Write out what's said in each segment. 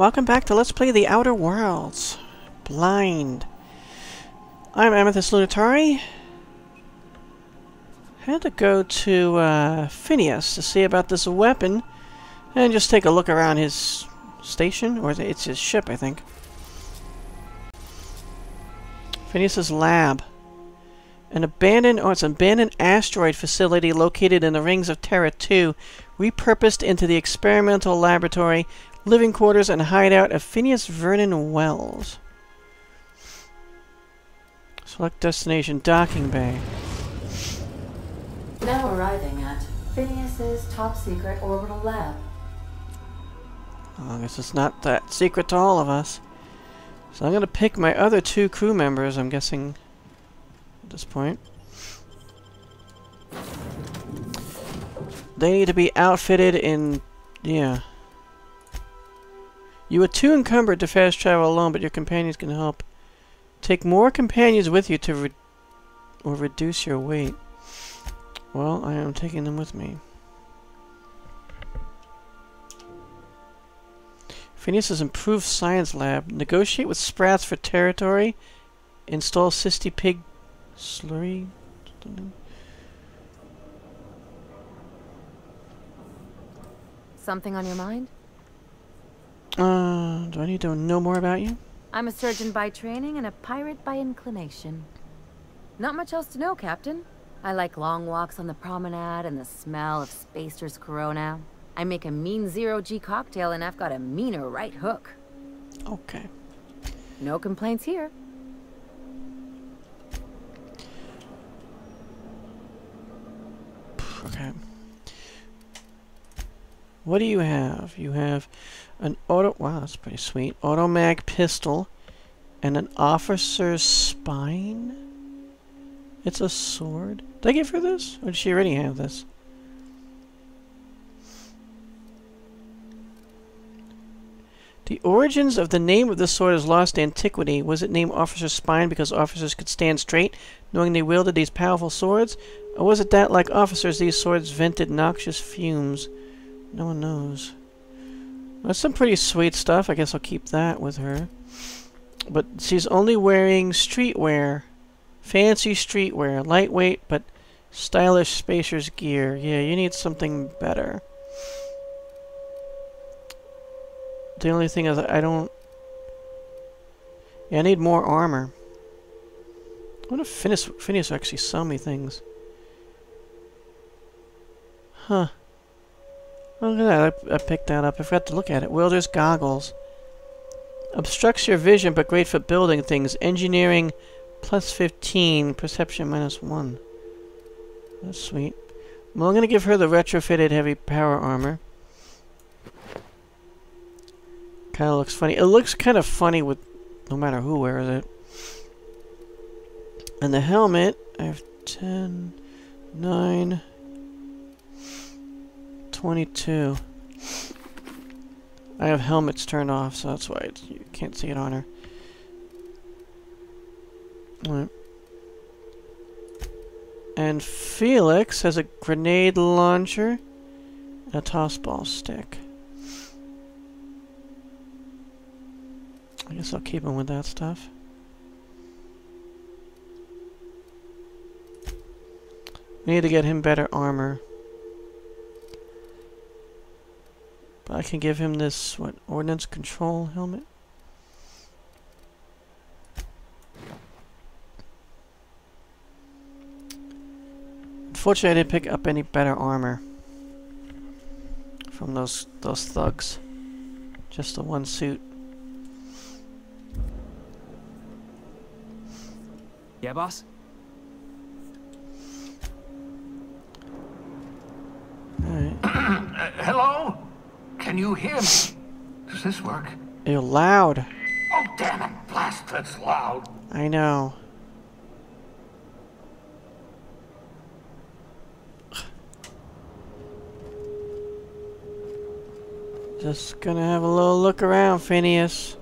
Welcome back to Let's Play The Outer Worlds. Blind. I'm Amethyst Lunitari. Had to go to Phineas to see about this weapon and just take a look around his station, or it's his ship, I think. Phineas's lab. It's an abandoned asteroid facility located in the rings of Terra 2, repurposed into the experimental laboratory, living quarters, and hideout of Phineas Vernon Wells. Select destination docking bay. Now arriving at Phineas's top secret orbital lab. Oh, I guess it's not that secret to all of us. So I'm going to pick my other two crew members, I'm guessing, at this point. They need to be outfitted in... yeah. You are too encumbered to fast travel alone, but your companions can help. Take more companions with you to reduce your weight. Well, I am taking them with me. Phineas's improved science lab. Negotiate with Sprats for territory. Install Cystypig slurry. Something on your mind? Do I need to know more about you? I'm a surgeon by training and a pirate by inclination. Not much else to know, Captain. I like long walks on the promenade and the smell of Spacer's Corona. I make a mean zero-G cocktail and I've got a meaner right hook. Okay. No complaints here. Okay. What do you have? You have an auto... wow, that's pretty sweet. Auto-mag pistol and an officer's spine? It's a sword? Did I give her this? Or did she already have this? The origins of the name of the sword is lost to antiquity. Was it named Officer's Spine because officers could stand straight, knowing they wielded these powerful swords? Or was it that, like officers, these swords vented noxious fumes? No one knows. That's some pretty sweet stuff. I guess I'll keep that with her. But she's only wearing streetwear. Fancy streetwear. Lightweight, but stylish spacer's gear. Yeah, you need something better. The only thing is I don't... yeah, I need more armor. I wonder if Phineas actually sell me things. Huh. Look at that, I picked that up. I forgot to look at it. Wielder's goggles. Obstructs your vision, but great for building things. Engineering, +15. Perception, -1. That's sweet. Well, I'm going to give her the retrofitted heavy power armor. Kind of looks funny. It looks kind of funny with no matter who wears it. And the helmet, I have 10, 9... 22. I have helmets turned off, so that's why you can't see it on her. Alright. And Felix has a grenade launcher and a tossball stick. I guess I'll keep him with that stuff. We need to get him better armor. I can give him this, what, Ordnance Control Helmet? Unfortunately, I didn't pick up any better armor from those thugs. Just the one suit. Yeah, boss? Alright. Hello? Can you hear me? Does this work? You're loud. Oh, damn it. Blast, that's loud. I know. Just gonna have a little look around, Phineas.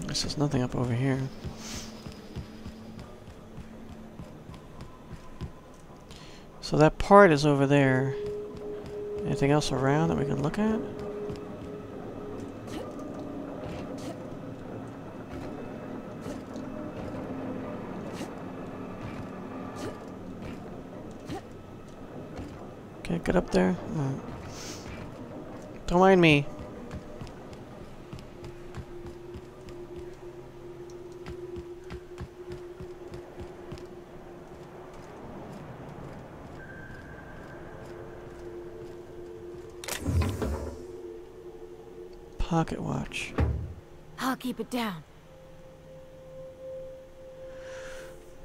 I guess there's nothing up over here. So that part is over there. Anything else around that we can look at? Can't get up there? No. Don't mind me. Pocket watch. I'll keep it down.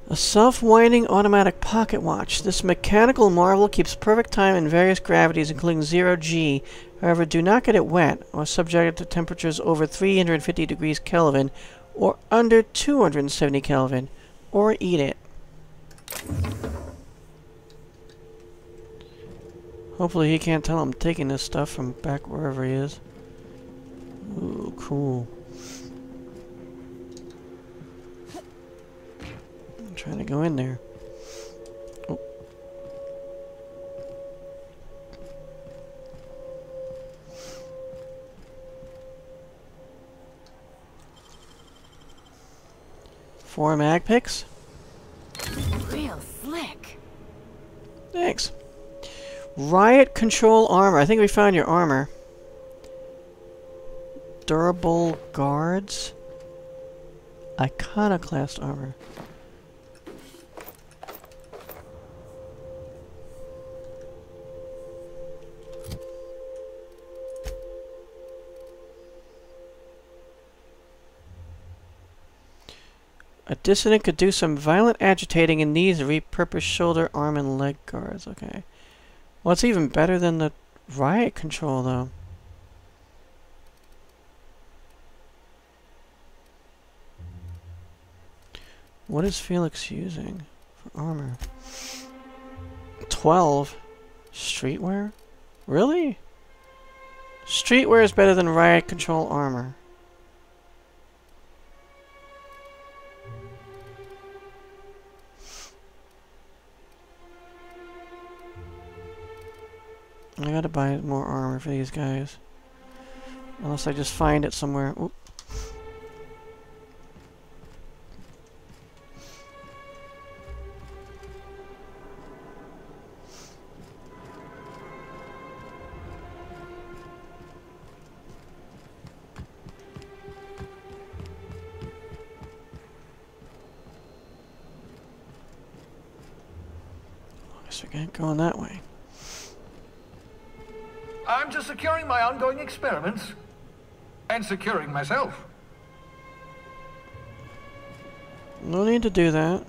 A self-winding automatic pocket watch. This mechanical marvel keeps perfect time in various gravities, including 0G. However, do not get it wet or subject it to temperatures over 350 degrees Kelvin or under 270 Kelvin, or eat it. Hopefully he can't tell I'm taking this stuff from back wherever he is. Ooh, cool. I'm trying to go in there. Oh. Four mag picks? Real slick. Thanks. Riot Control Armor. I think we found your armor. Durable guards. Iconoclast armor. A dissident could do some violent agitating and needs to repurpose shoulder, arm, and leg guards. Okay. Well, it's even better than the riot control, though. What is Felix using for armor? 12? Streetwear? Really? Streetwear is better than riot control armor. I gotta buy more armor for these guys. Unless I just find it somewhere. Oop. Going that way. I'm just securing my ongoing experiments and securing myself. No need to do that.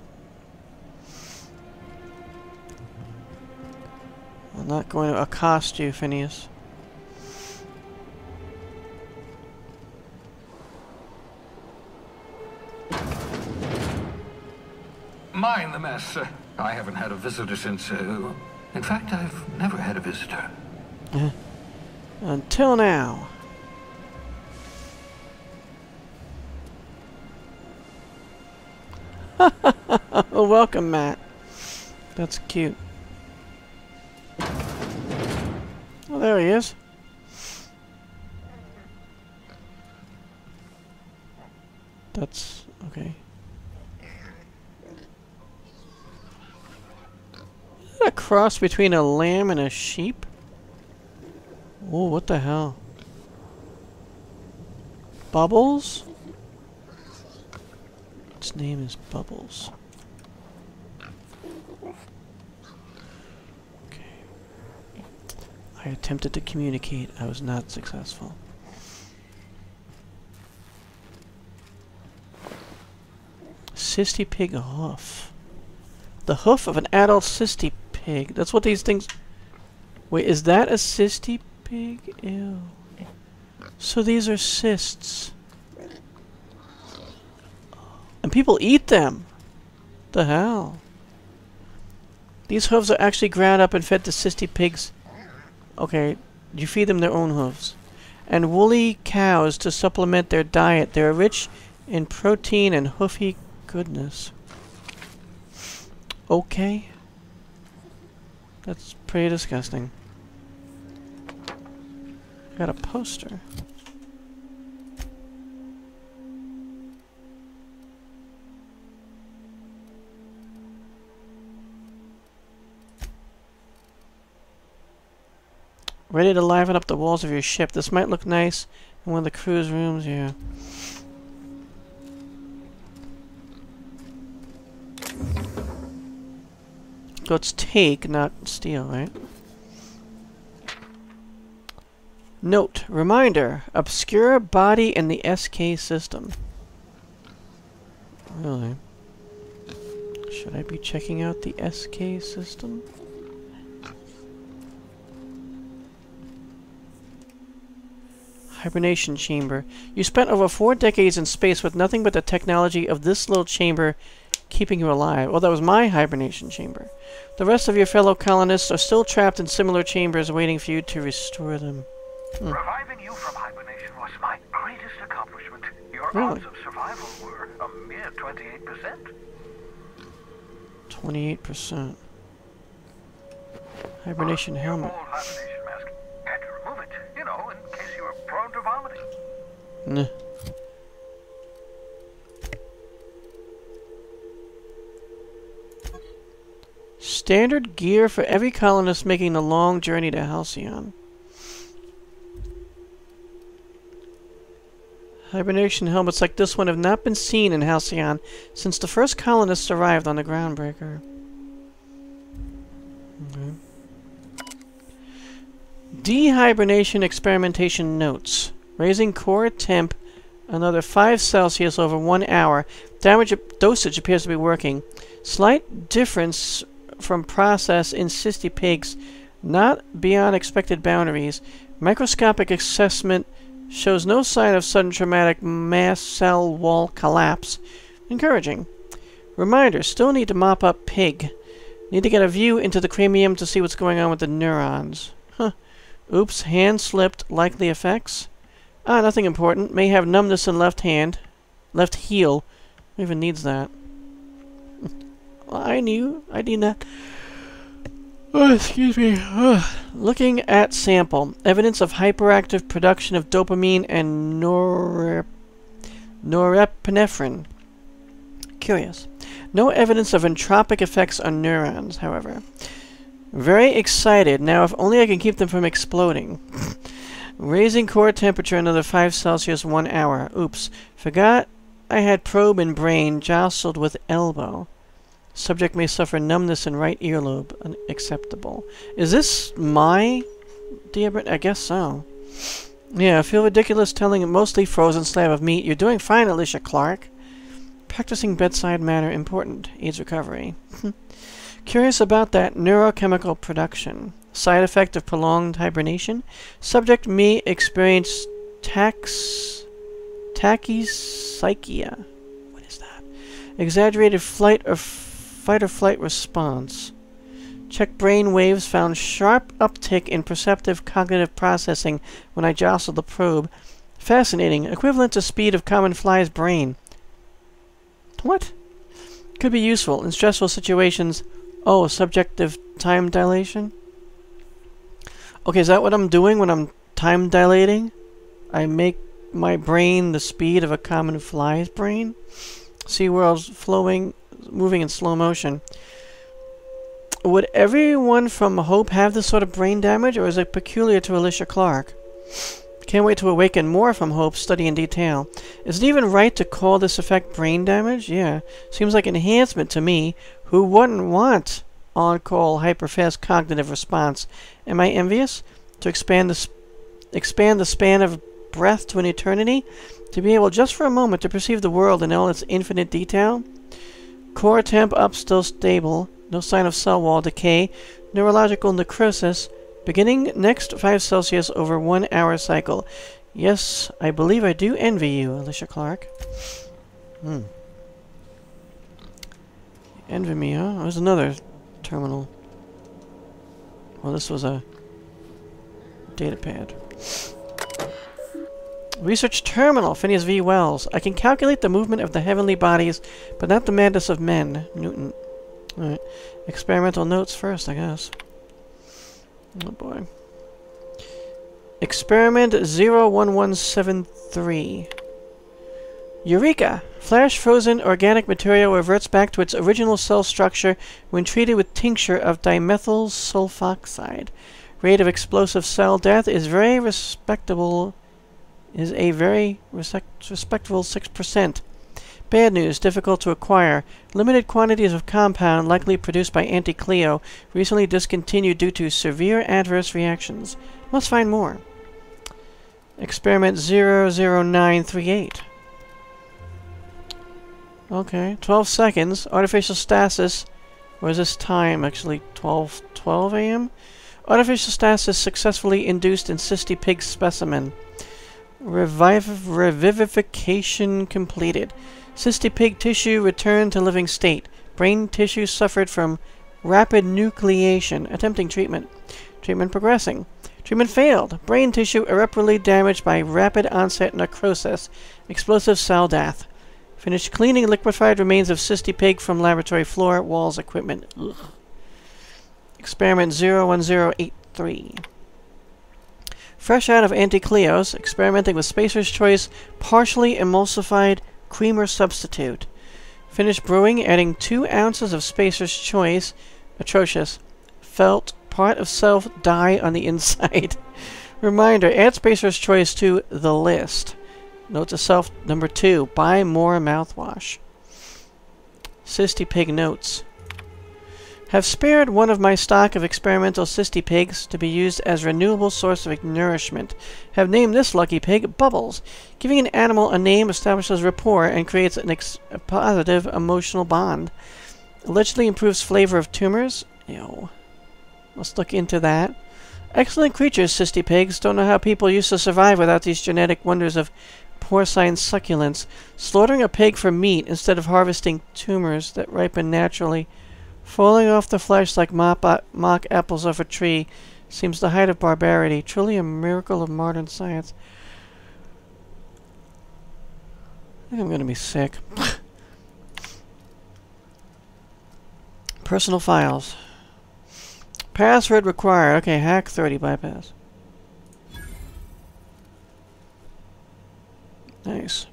I'm not going to accost you, Phineas. Mind the mess, sir. I haven't had a visitor since, in fact, I've never had a visitor. Until now. Welcome, Matt. That's cute. Oh, there he is. That's okay. A cross between a lamb and a sheep? Oh, what the hell? Bubbles? Its name is Bubbles. Okay. I attempted to communicate. I was not successful. Cystypig hoof. The hoof of an adult cystypig. That's what these things... Wait, is that a cystypig? Ew. So these are cysts. And people eat them! The hell? These hooves are actually ground up and fed to cystypigs. Okay, you feed them their own hooves. And woolly cows to supplement their diet. They're rich in protein and hoofy goodness. Okay. That's pretty disgusting. Got a poster. Ready to liven up the walls of your ship. This might look nice in one of the crew's rooms here. So it's take, not steal, right? Note. Reminder. Obscure body in the SK system. Really? Should I be checking out the SK system? Hibernation chamber. You spent over 4 decades in space with nothing but the technology of this little chamber keeping you alive. Well, that was my hibernation chamber. The rest of your fellow colonists are still trapped in similar chambers waiting for you to restore them. Reviving you from hibernation was my greatest accomplishment. Your odds of survival were a mere 28%. 28%. Hibernation helmet. Nah. Standard gear for every colonist making the long journey to Halcyon. Hibernation helmets like this one have not been seen in Halcyon since the first colonists arrived on the Groundbreaker. Okay. Dehibernation experimentation notes. Raising core temp another 5 Celsius over 1 hour. Dosage appears to be working. Slight difference from process in Cystypig's, not beyond expected boundaries. Microscopic assessment shows no sign of sudden traumatic mass cell wall collapse. Encouraging. Reminder, still need to mop up pig. Need to get a view into the cranium to see what's going on with the neurons. Huh. Oops, hand slipped. Likely effects. Ah, nothing important. May have numbness in left hand. Left heel. Who even needs that? Well, I need that. Oh, excuse me. Looking at sample. Evidence of hyperactive production of dopamine and norepinephrine. Curious. No evidence of entropic effects on neurons, however. Very excited. Now, if only I can keep them from exploding. Raising core temperature another 5 Celsius 1 hour. Oops. Forgot I had probe in brain jostled with elbow. Subject may suffer numbness in right earlobe. Unacceptable. Is this my... I guess so. Yeah, I feel ridiculous telling a mostly frozen slab of meat, "You're doing fine, Alicia Clark." Practicing bedside manner important. Aids recovery. Curious about that neurochemical production. Side effect of prolonged hibernation. Subject may experience tachypsychia. What is that? Exaggerated fight or flight response. Check brain waves. Found sharp uptick in perceptive cognitive processing when I jostled the probe. Fascinating. Equivalent to speed of common fly's brain. What? Could be useful in stressful situations. Oh, subjective time dilation? Okay, is that what I'm doing when I'm time dilating? I make my brain the speed of a common fly's brain? Sea worlds flowing, moving in slow motion. Would everyone from Hope have this sort of brain damage, or is it peculiar to Alicia Clark? Can't wait to awaken more from Hope, study in detail. Is it even right to call this effect brain damage? Yeah. Seems like enhancement to me. Who wouldn't want on-call hyper-fast cognitive response? Am I envious? To expand the span of breath to an eternity? To be able just for a moment to perceive the world in all its infinite detail? Core temp up, still stable. No sign of cell wall decay. Neurological necrosis. Beginning next 5 Celsius over 1 hour cycle. Yes, I believe I do envy you, Alicia Clark. Hmm. Envy me, huh? There's another... terminal. Well, this was a data pad. Research terminal, Phineas V. Wells. I can calculate the movement of the heavenly bodies, but not the madness of men. Newton. Alright. Experimental notes first, I guess. Oh boy. Experiment 01173. Eureka! Flash-frozen organic material reverts back to its original cell structure when treated with tincture of dimethyl sulfoxide. Rate of explosive cell death is a very respectable 6%. Bad news, difficult to acquire. Limited quantities of compound, likely produced by Anti Clio, recently discontinued due to severe adverse reactions. Must find more. Experiment 00938. Okay, 12 seconds. Artificial stasis. Or is this time actually 12 a.m.? Artificial stasis successfully induced in Cystypig specimen. Revivification completed. Cystypig tissue returned to living state. Brain tissue suffered from rapid nucleation. Attempting treatment. Treatment progressing. Treatment failed. Brain tissue irreparably damaged by rapid onset necrosis. Explosive cell death. Finished cleaning liquefied remains of Cystypig from laboratory floor, walls, equipment. Ugh. Experiment 01083. Fresh out of Anti Clio's, experimenting with Spacer's Choice partially emulsified creamer substitute. Finished brewing, adding 2 ounces of Spacer's Choice. Atrocious. Felt part of self die on the inside. Reminder, add Spacer's Choice to the list. Note to self number 2. Buy more mouthwash. Cystypig notes. Have spared one of my stock of experimental Cystypigs to be used as renewable source of nourishment. Have named this lucky pig Bubbles. Giving an animal a name establishes rapport and creates a positive emotional bond. Allegedly improves flavor of tumors. Ew. Let's look into that. Excellent creatures, Cystypigs. Don't know how people used to survive without these genetic wonders of porcine succulents. Slaughtering a pig for meat instead of harvesting tumors that ripen naturally. Falling off the flesh like mock apples off a tree seems the height of barbarity. Truly a miracle of modern science. I think I'm going to be sick. Personal files. Password required. Okay, hack 30 bypass. Nice.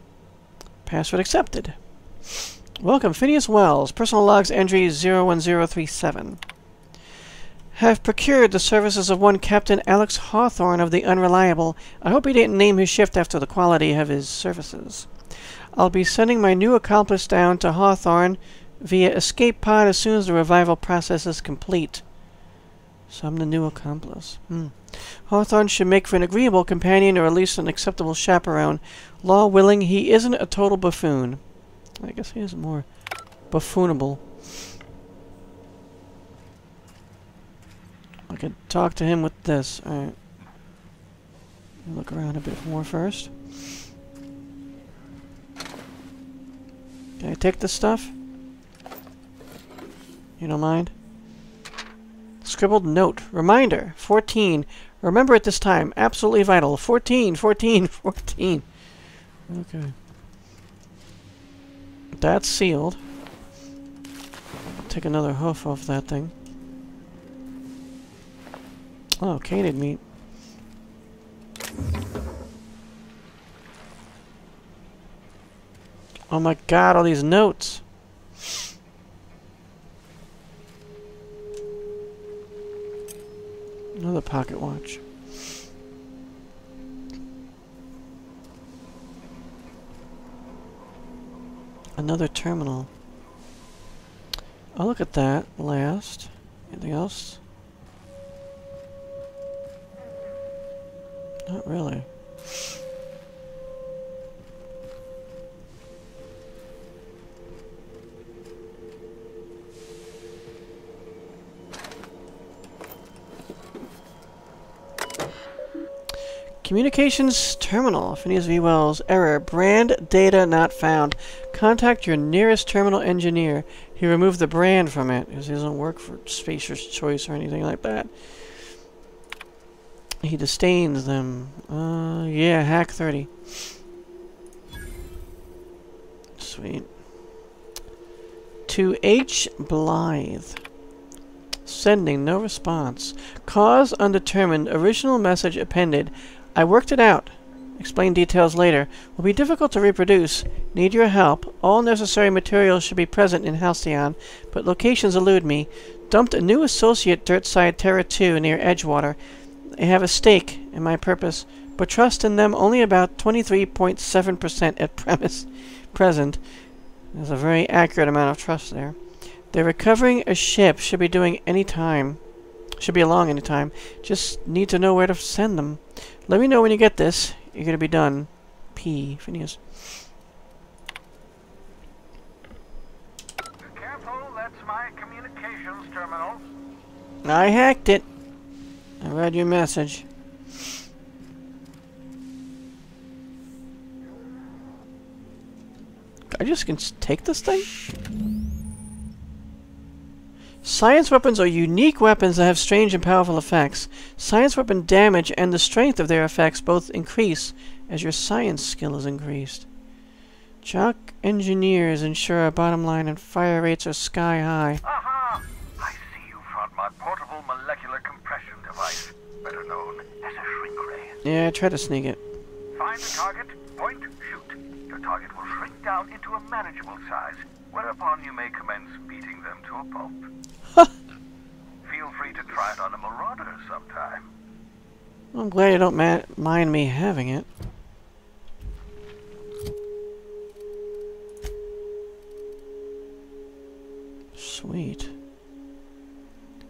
Password accepted. Welcome, Phineas Wells. Personal logs entry 01037. Have procured the services of one Captain Alex Hawthorne of the Unreliable. I hope he didn't name his shift after the quality of his services. I'll be sending my new accomplice down to Hawthorne via escape pod as soon as the revival process is complete. So I'm the new accomplice. Hawthorne should make for an agreeable companion or at least an acceptable chaperone. Law willing, he isn't a total buffoon. I guess he is more buffoonable. I could talk to him with this. Alright. Look around a bit more first. Can I take this stuff? You don't mind? Scribbled note. Reminder. 14. Remember at this time. Absolutely vital. 14, 14, 14. Okay. That's sealed. Take another hoof off that thing. Oh, caned meat. Oh my god, all these notes! Another pocket watch. Another terminal. I'll look at that last. Anything else? Not really. Communications terminal. Phineas V. Wells. Error. Brand data not found. Contact your nearest terminal engineer. He removed the brand from it because he doesn't work for Spacer's Choice or anything like that. He disdains them. Yeah, hack 30. Sweet. To H. Blythe. sending, no response. Cause undetermined, original message appended. I worked it out. Explain details later. Will be difficult to reproduce. Need your help. All necessary materials should be present in Halcyon, but locations elude me. Dumped a new associate dirtside Terra 2 near Edgewater. They have a stake in my purpose, but trust in them only about 23.7% at present. There's a very accurate amount of trust there. They're recovering a ship. Should be doing any time. Should be along any time. Just need to know where to send them. Let me know when you get this. You're gonna be done. P. Phineas. Careful, that's my communications terminal. I hacked it. I read your message. I just can take this thing? Science weapons are unique weapons that have strange and powerful effects. Science weapon damage and the strength of their effects both increase as your science skill is increased. Jock engineers ensure our bottom line and fire rates are sky high. Aha! I see you found my portable molecular compression device, better known as a shrink ray. Yeah, try to sneak it. Find the target, point, shoot. Your target will shrink down into a manageable size, whereupon you may commence beating them to a pulp. Feel free to try it on a marauder sometime. I'm glad you don't mind me having it. Sweet.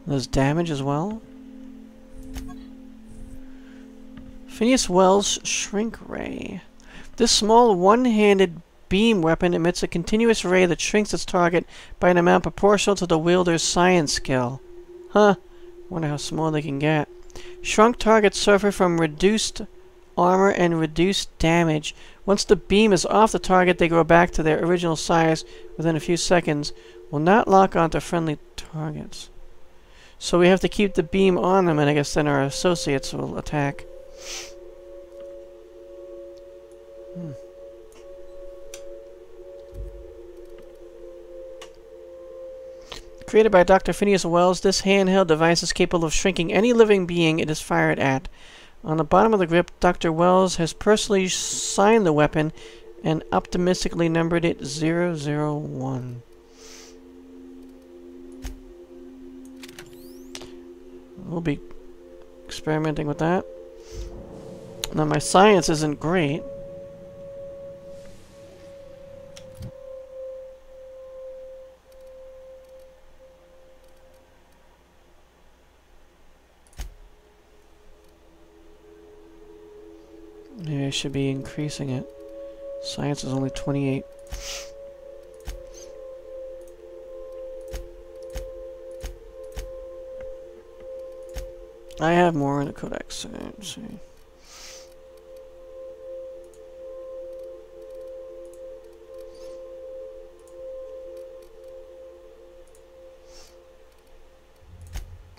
Does damage as well? Phineas Wells Shrink Ray. This small one-handed beam weapon emits a continuous ray that shrinks its target by an amount proportional to the wielder's science skill. Huh. Wonder how small they can get. Shrunk targets suffer from reduced armor and reduced damage. Once the beam is off the target, they grow back to their original size within a few seconds. Will not lock onto friendly targets. So we have to keep the beam on them, and I guess then our associates will attack. Hmm. Created by Dr. Phineas Wells, this handheld device is capable of shrinking any living being it is fired at. On the bottom of the grip, Dr. Wells has personally signed the weapon and optimistically numbered it 001. We'll be experimenting with that. Now, my science isn't great. Maybe I should be increasing it. Science is only 28. I have more in the codex. So let's see.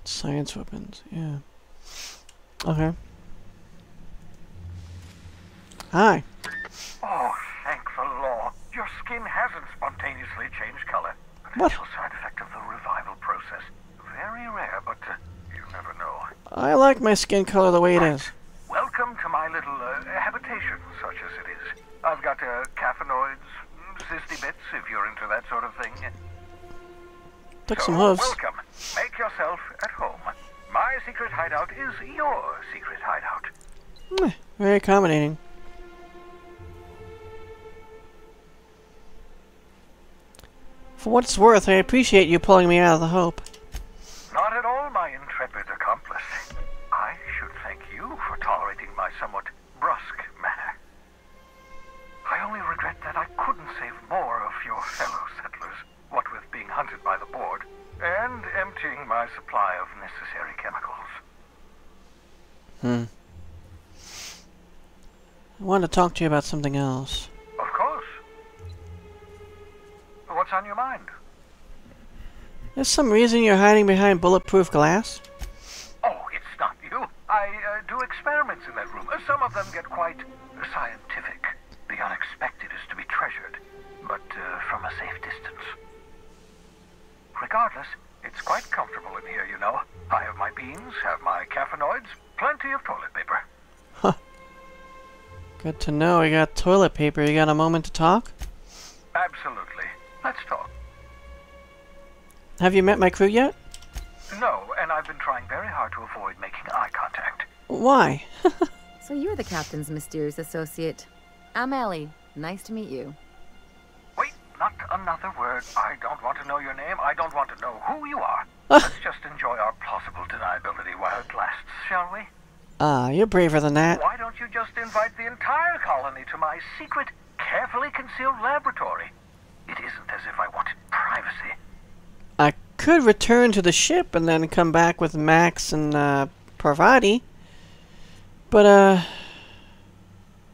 Science weapons, yeah. Okay. Hi. Oh, thank the law. Your skin hasn't spontaneously changed color. Potential side effect of the revival process. Very rare, but you never know. I like my skin color the way it is. Welcome to my little habitation, such as it is. I've got caffeinoids, cysty bits, if you're into that sort of thing. Took some hooves. Welcome. Make yourself at home. My secret hideout is your secret hideout. Very accommodating. For what it's worth, I appreciate you pulling me out of the hope. Not at all, my intrepid accomplice. I should thank you for tolerating my somewhat brusque manner. I only regret that I couldn't save more of your fellow settlers, what with being hunted by the board, and emptying my supply of necessary chemicals. I want to talk to you about something else. What's on your mind? There's some reason you're hiding behind bulletproof glass? Oh, it's not you. I do experiments in that room. Some of them get quite scientific. The unexpected is to be treasured, but from a safe distance. Regardless, It's quite comfortable in here, you know. I have my beans, have my caffeinoids, plenty of toilet paper. Huh. Good to know we got toilet paper. You got a moment to talk? Absolutely. Let's talk. Have you met my crew yet? No, and I've been trying very hard to avoid making eye contact. Why? So you're the captain's mysterious associate. I'm Ellie. Nice to meet you. Wait, not another word. I don't want to know your name. I don't want to know who you are. Let's just enjoy our plausible deniability while it lasts, shall we? Ah, you're braver than that. Why don't you just invite the entire colony to my secret, carefully concealed laboratory? It isn't as if I wanted privacy. I could return to the ship and then come back with Max and Parvati. But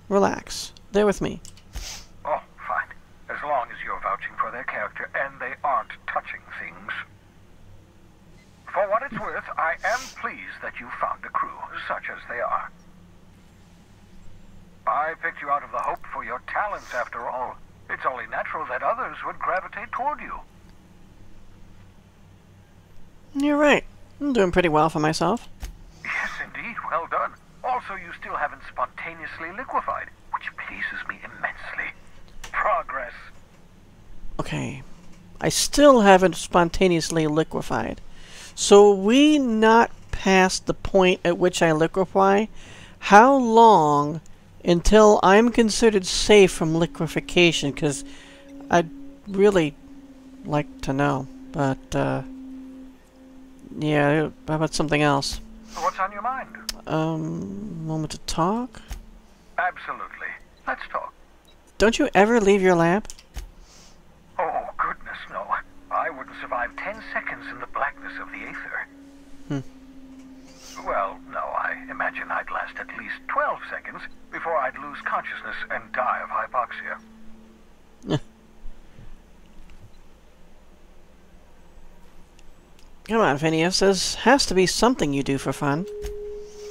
relax. They're with me. Oh, fine. As long as you're vouching for their character and they aren't touching things. For what it's worth, I am pleased that you found a crew such as they are. I picked you out of the hope for your talents after all. It's only natural that others would gravitate toward you. You're right. I'm doing pretty well for myself. Yes, indeed. Well done. Also, you still haven't spontaneously liquefied, which pleases me immensely. Progress. Okay. I still haven't spontaneously liquefied. So we not past the point at which I liquefy. How long until I'm considered safe from liquefaction? Because I'd really like to know. But, yeah, how about something else? What's on your mind? Moment to talk? Absolutely. Let's talk. Don't you ever leave your lab? Oh, goodness, no. I wouldn't survive 10 seconds in the blackness of the aether. Hmm. Well, no, I imagine I'd last at least 12 seconds before I'd lose consciousness and die of hypoxia. Come on, Phineas. There has to be something you do for fun.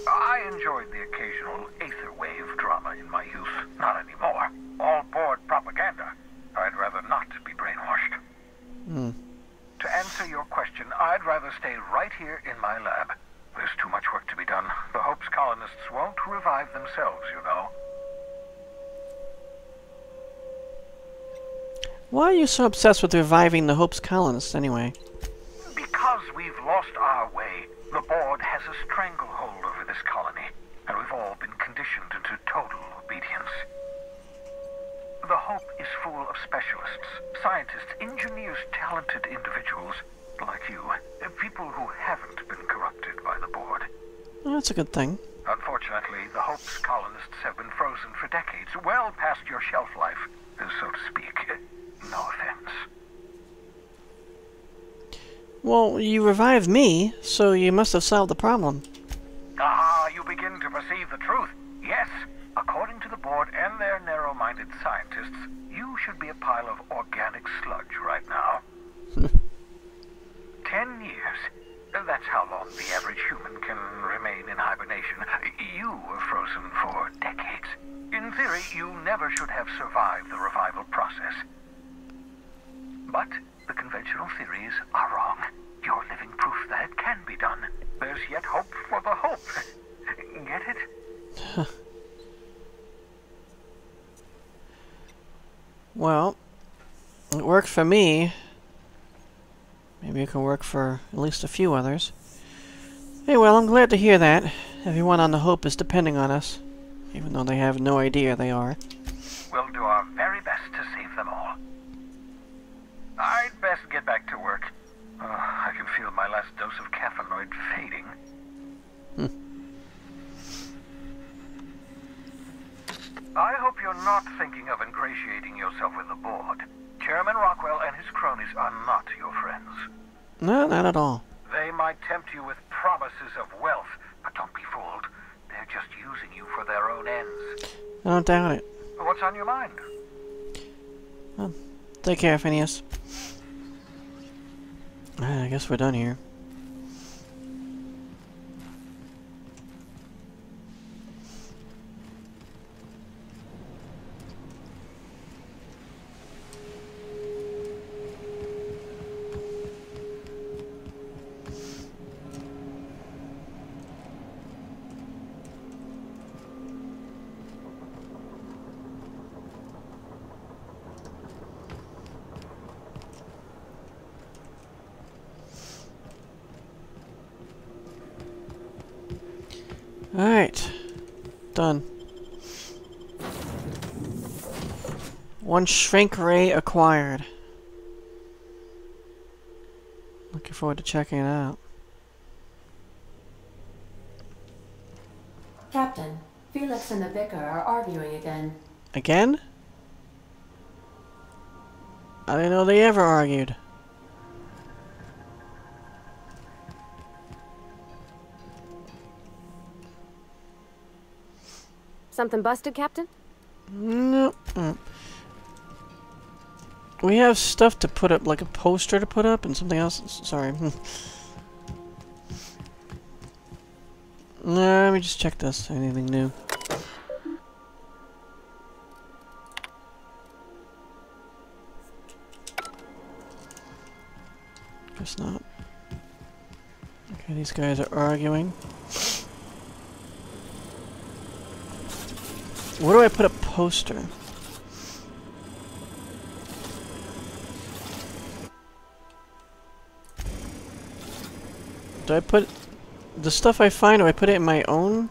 I enjoyed the occasional aether wave drama in my youth. Not anymore. All board propaganda. I'd rather not be brainwashed. Hmm. To answer your question, I'd rather stay right here in my lab. There's too much work to be done. The Hope's colonists won't revive themselves, you know. Why are you so obsessed with reviving the Hope's colonists, anyway? Because we've lost our way, the board has a stranglehold over this colony, and we've all been conditioned into total obedience. The Hope is full of specialists, scientists, engineers, talented individuals like you, people who haven't been corrupted by the board. Well, that's a good thing. Unfortunately, the Hope's colonists have been frozen for decades, well past your shelf life, so to speak. No offense. Well, you revived me, so you must have solved the problem. Ah, you begin to perceive the truth. Yes, according to the board and their narrow-minded scientists, you should be a pile of organic sludge right now. 10 years. That's how long the average human can remain in hibernation. You were frozen for decades. In theory, you never should have survived the revival process. But the conventional theories are wrong. You're living proof that it can be done. There's yet hope for the Hope. Get it? Well, it worked for me. Maybe it can work for at least a few others. Hey, well, I'm glad to hear that. Everyone on the Hope is depending on us, even though they have no idea they are. We'll do our very best to save them all. I'd best get back to work. I can feel my last dose of caffeinoid fading. Hmm. I hope you're not thinking of ingratiating yourself with the board. Chairman Rockwell and his cronies are not your friends. No, not at all. They might tempt you with promises of wealth, but don't be fooled. They're just using you for their own ends. I don't doubt it. What's on your mind? Take care, Phineas. I guess we're done here. Alright. Done. One shrink ray acquired. Looking forward to checking it out. Captain, Felix and the Vicar are arguing again. Again? I didn't know they ever argued. Something busted, Captain? No. We have stuff to put up, like a poster to put up and something else. Sorry. Nah, let me just check this. Anything new? Guess not. Okay, these guys are arguing. Where do I put a poster? Do I put the stuff I find, do I put it in my own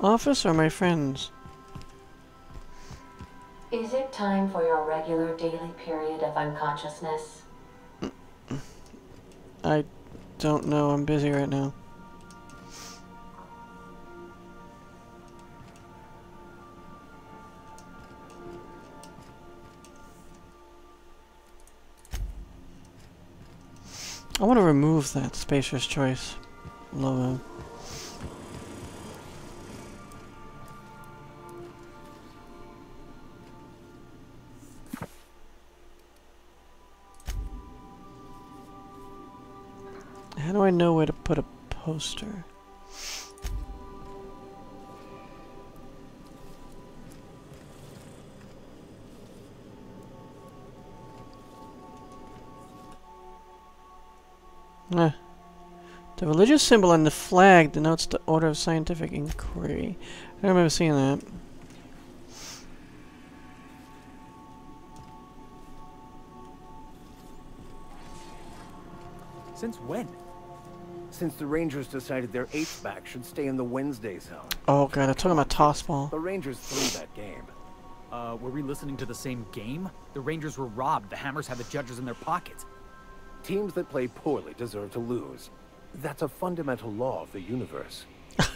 office or my friends? Is it time for your regular daily period of unconsciousness? I don't know. I'm busy right now. I want to remove that Spacer's Choice logo. How do I know where to put a poster? The religious symbol on the flag denotes the order of scientific inquiry. I don't remember seeing that. Since when? Since the Rangers decided their H-back should stay in the Wednesday zone. Oh god, I'm talking about tossball. The Rangers threw that game. Were we listening to the same game? The Rangers were robbed. The Hammers had the judges in their pockets. Teams that play poorly deserve to lose. That's a fundamental law of the universe.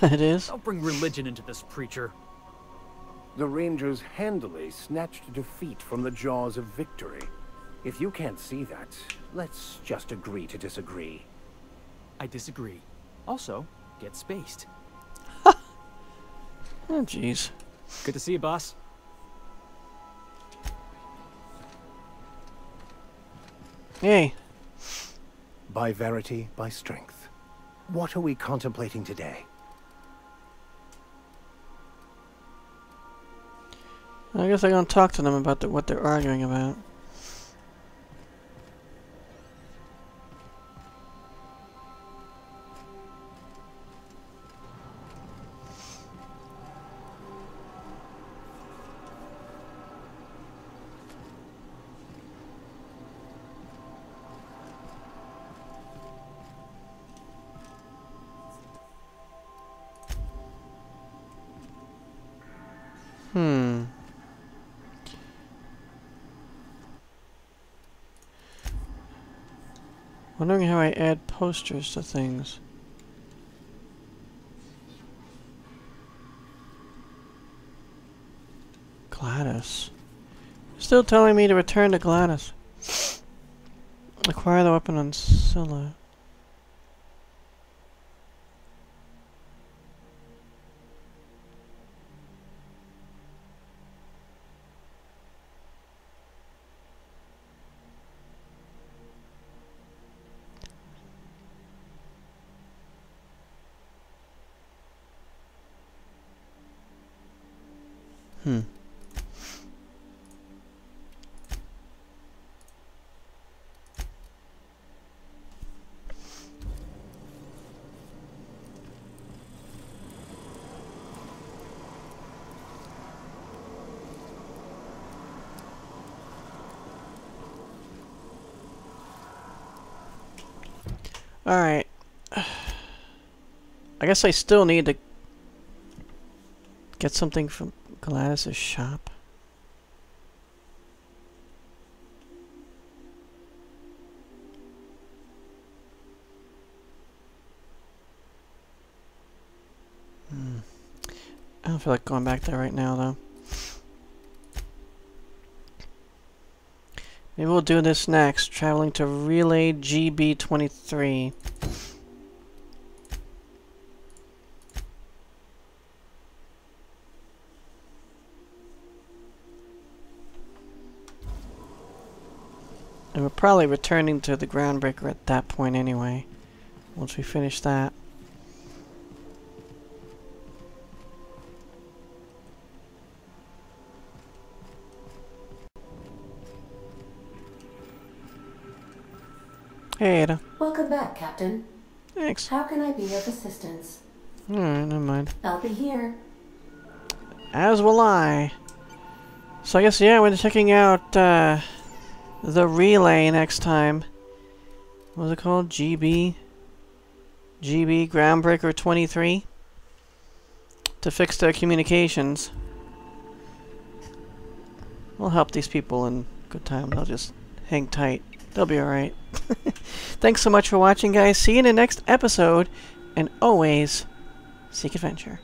It is? Don't bring religion into this, preacher. The Rangers handily snatched defeat from the jaws of victory. If you can't see that, let's just agree to disagree. I disagree. Also, get spaced. Oh, jeez. Good to see you, boss. Yay. By verity, by strength. What are we contemplating today? I guess I'm gonna talk to them about what they're arguing about. Wondering how I add posters to things. Gladys. Still telling me to return to Gladys. Acquire the weapon on Scylla. Alright. I guess I still need to Get something from Gladys' shop. I don't feel like going back there right now, though. Maybe we'll do this next. Traveling to Relay GB23. And we're probably returning to the Groundbreaker at that point anyway. Once we finish that. Hey, Ada. Welcome back, Captain. Thanks. How can I be of assistance? Alright, never mind. I'll be here. As will I. So I guess, yeah, we're checking out the relay next time. What was it called? GB Groundbreaker 23? To fix their communications. We'll help these people in good time. They'll just hang tight. They'll be alright. Thanks so much for watching, guys. See you in the next episode, and always seek adventure.